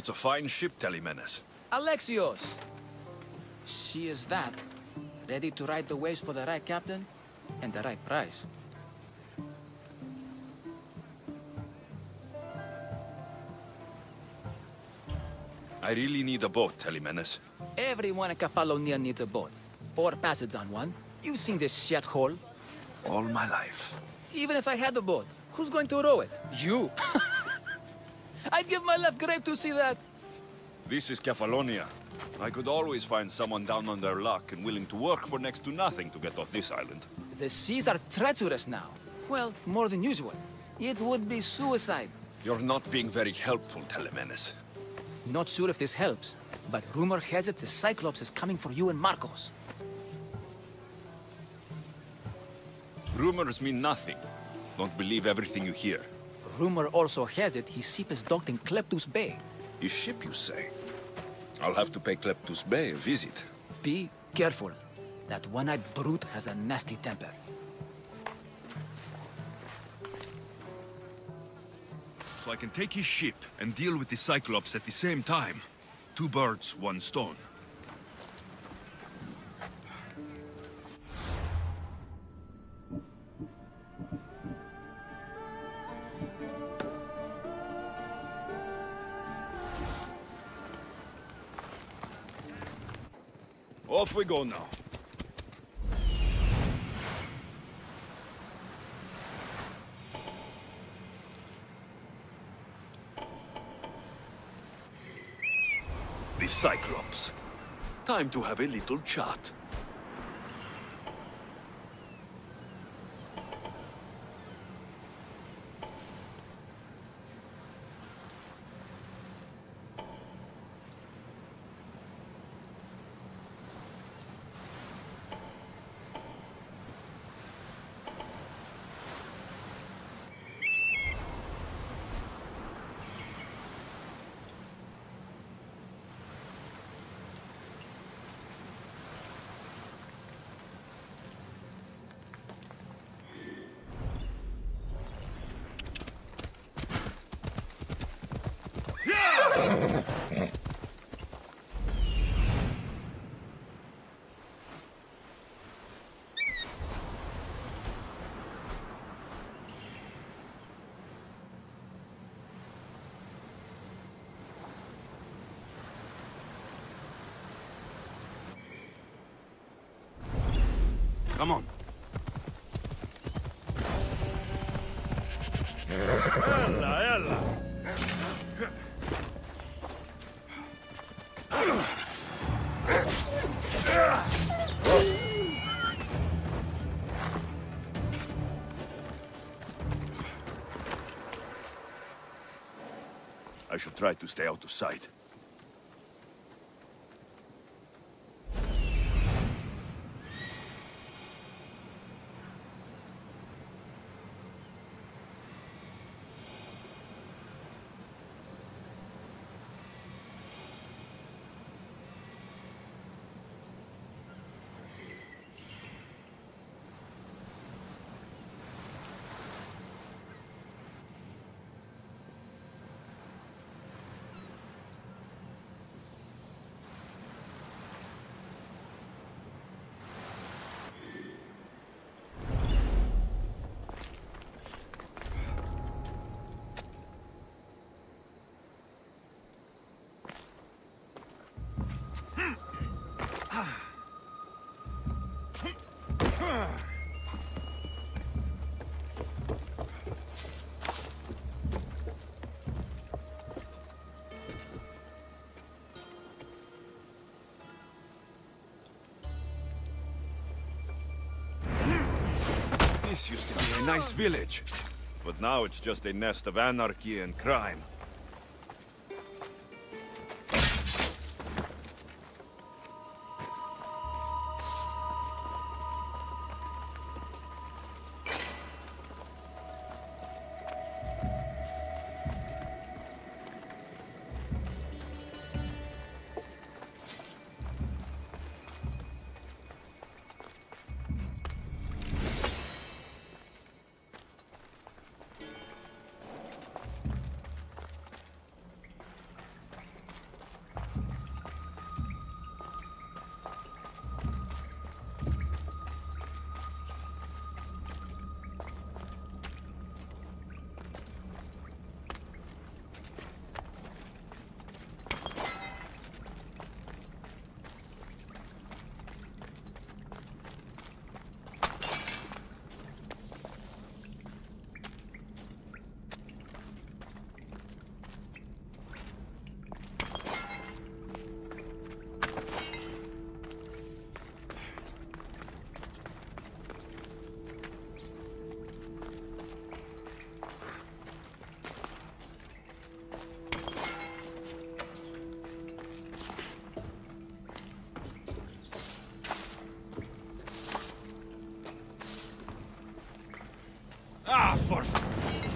It's a fine ship, Telemenes. Alexios! She is that. Ready to ride the waves for the right captain and the right price. I really need a boat, Telemenes. Everyone in Kefalonia needs a boat. Or passage on one. You've seen this shithole. All my life. Even if I had a boat, who's going to row it? You! I'd give my left grape to see that! This is Kefalonia. I could always find someone down on their luck and willing to work for next to nothing to get off this island. The seas are treacherous now. Well, more than usual. It would be suicide. You're not being very helpful, Telemenes. Not sure if this helps, but rumor has it the Cyclops is coming for you and Marcos. Rumors mean nothing. Don't believe everything you hear. Rumor also has it his ship is docked in Kleptous Bay. His ship, you say? I'll have to pay Kleptous Bay a visit. Be careful. That one-eyed brute has a nasty temper. So I can take his ship and deal with the Cyclops at the same time. Two birds, one stone. Off we go now. The Cyclops. Time to have a little chat. Come on. Ella. I should try to stay out of sight. This used to be a nice village, but now it's just a nest of anarchy and crime. Ah, for...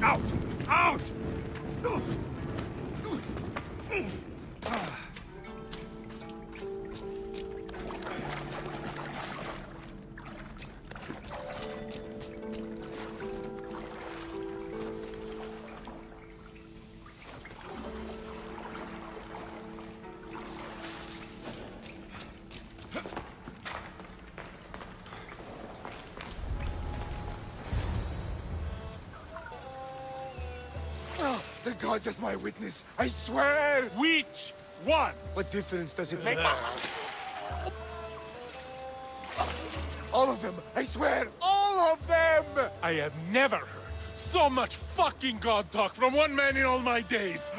Out! Out! God is my witness, I swear! Which one? What difference does it make? All of them, I swear, all of them! I have never heard so much fucking God talk from one man in all my days!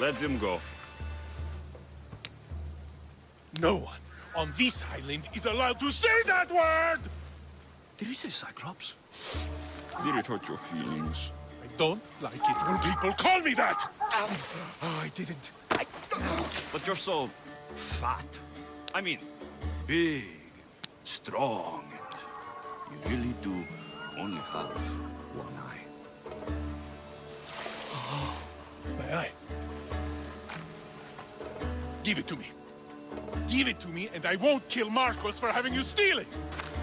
Let him go. No one on this island is allowed to say that word! Did he say Cyclops? Did it hurt your feelings? Don't like it when people call me that! I didn't. But you're so fat. I mean, big, strong, and you really do only have one eye. Oh, my eye. Give it to me. Give it to me, and I won't kill Marcos for having you steal it!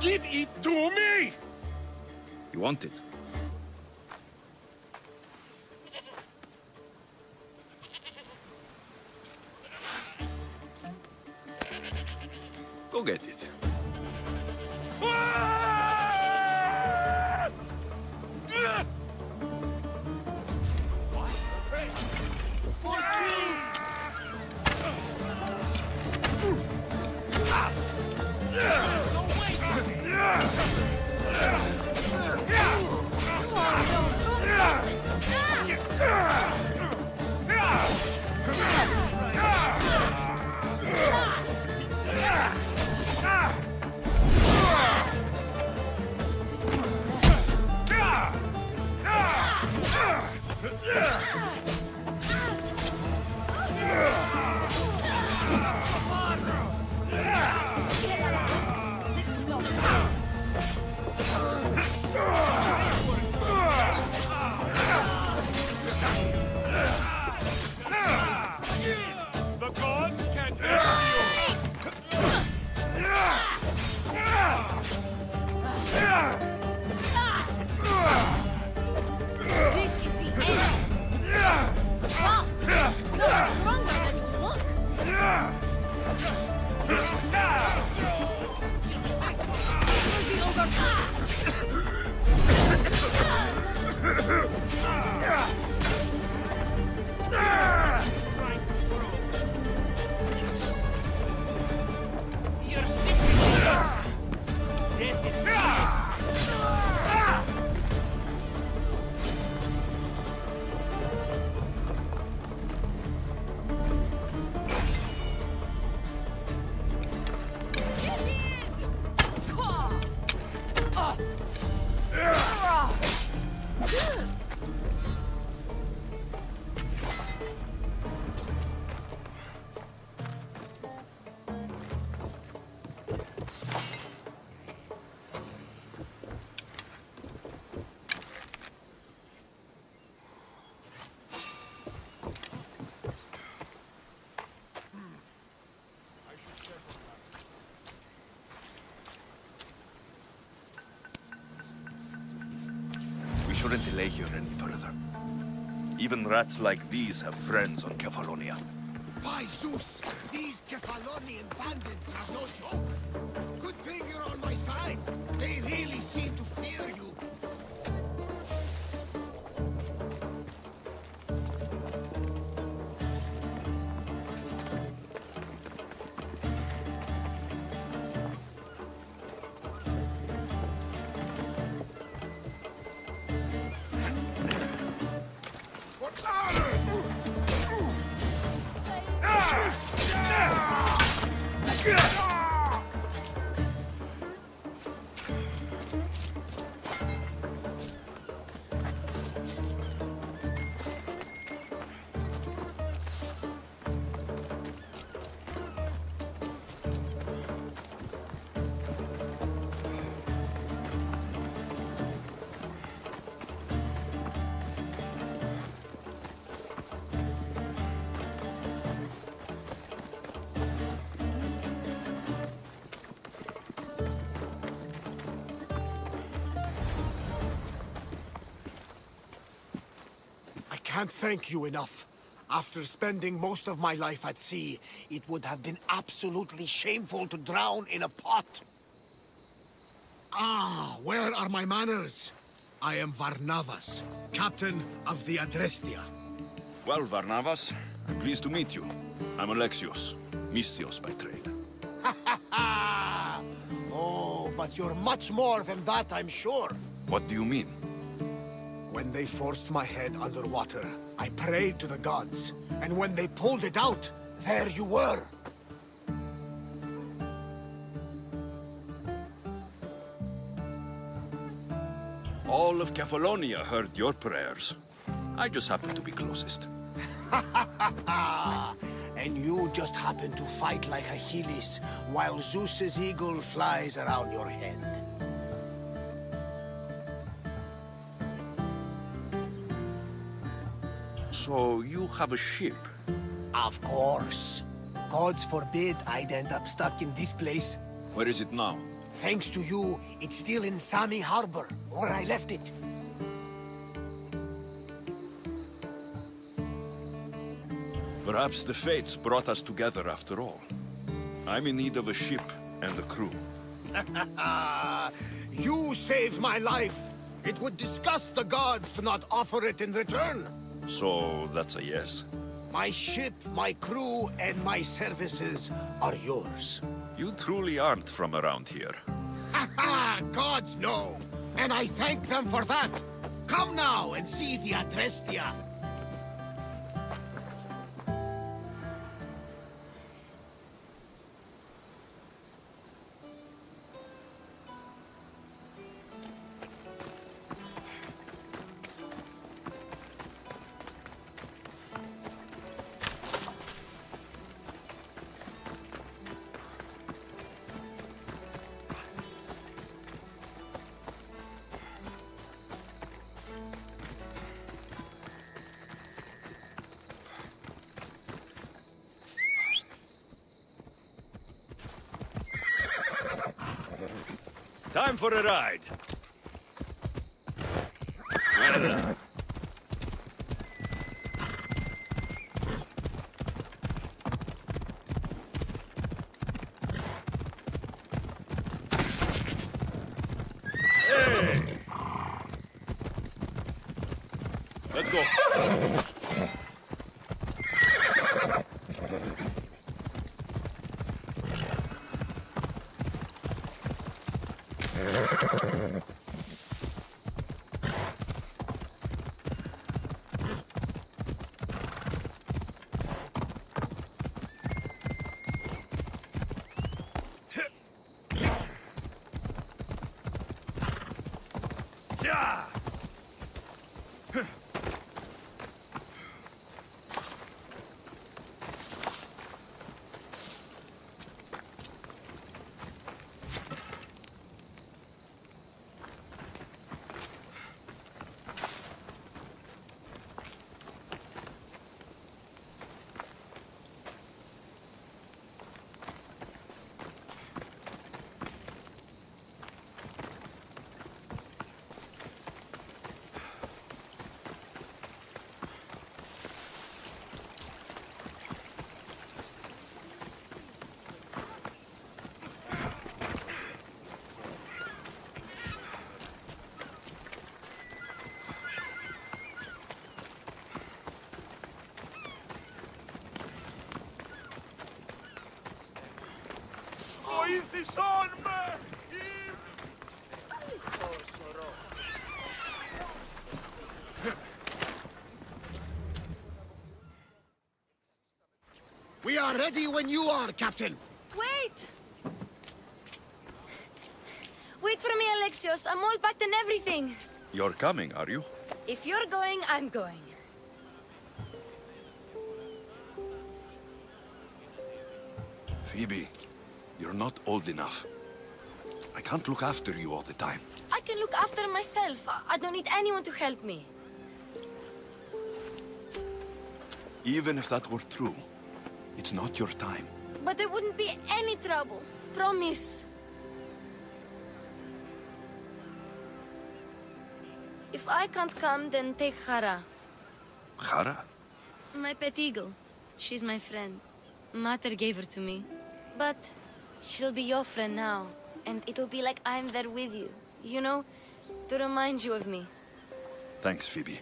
Give it to me! You want it? Get it. Shouldn't delay here any further. Even rats like these have friends on Kefalonia. By Zeus! These Kefalonian bandits are no joke! Good thing you're on my side! They really seem to fear you! can't thank you enough. After spending most of my life at sea, it would have been absolutely shameful to drown in a pot. Ah, where are my manners? I am Varnavas, captain of the Adrestia. Well, Varnavas, I'm pleased to meet you. I'm Alexios, Mystios by trade. Ha ha ha! Oh, but you're much more than that, I'm sure. What do you mean? When they forced my head underwater, I prayed to the gods. And when they pulled it out, there you were. All of Kefalonia heard your prayers. I just happened to be closest. Ha ha ha ha! And you just happen to fight like Achilles, while Zeus's eagle flies around your head. So you have a ship? Of course. Gods forbid I'd end up stuck in this place. Where is it now? Thanks to you, it's still in Sami Harbor, where I left it. Perhaps the fates brought us together after all. I'm in need of a ship and a crew. You saved my life! It would disgust the gods to not offer it in return! So, that's a yes? My ship, my crew, and my services are yours. You truly aren't from around here. Ha-ha! Gods know! And I thank them for that! Come now and see the Adrestia! Time for a ride. Well, hey. Let's go. We are ready when you are, Captain. Wait! Wait for me, Alexios. I'm all packed and everything. You're coming, are you? If you're going, I'm going. Phoebe. You're not old enough. I can't look after you all the time. I can look after myself. I don't need anyone to help me. Even if that were true, it's not your time. But there wouldn't be any trouble. Promise. If I can't come, then take Hara. Hara? My pet eagle. She's my friend. Mater gave her to me. But she'll be your friend now. And it'll be like I'm there with you. You know, to remind you of me. Thanks, Phoebe.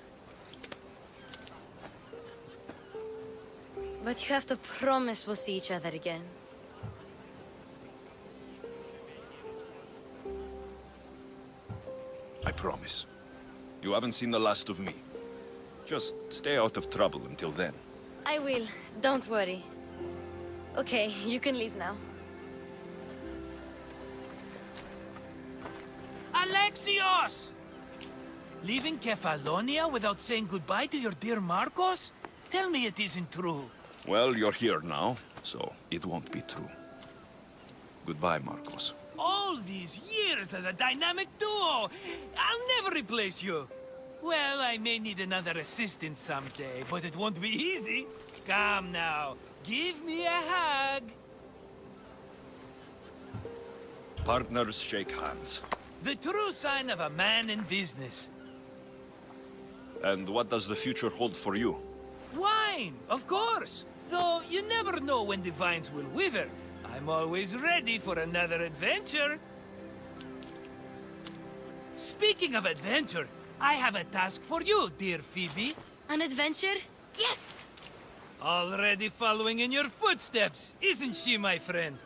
But you have to promise we'll see each other again. I promise. You haven't seen the last of me. Just stay out of trouble until then. I will. Don't worry. Okay, you can leave now. Alexios! Leaving Kefalonia without saying goodbye to your dear Marcos? Tell me it isn't true. Well, you're here now, so it won't be true. Goodbye, Marcos. All these years as a dynamic duo! I'll never replace you! Well, I may need another assistant someday, but it won't be easy. Come now, give me a hug! Partners shake hands. The true sign of a man in business. And what does the future hold for you? Wine, of course! Though you never know when the vines will wither. I'm always ready for another adventure. Speaking of adventure, I have a task for you, dear Phoebe. An adventure? Yes! Already following in your footsteps, isn't she, my friend?